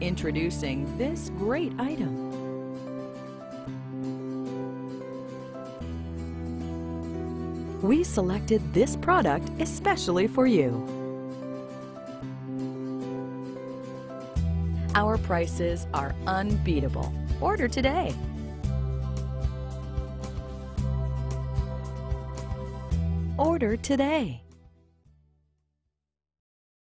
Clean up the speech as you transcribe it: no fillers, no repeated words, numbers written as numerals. Introducing this great item. We selected this product especially for you. Our prices are unbeatable. Order today. Order today.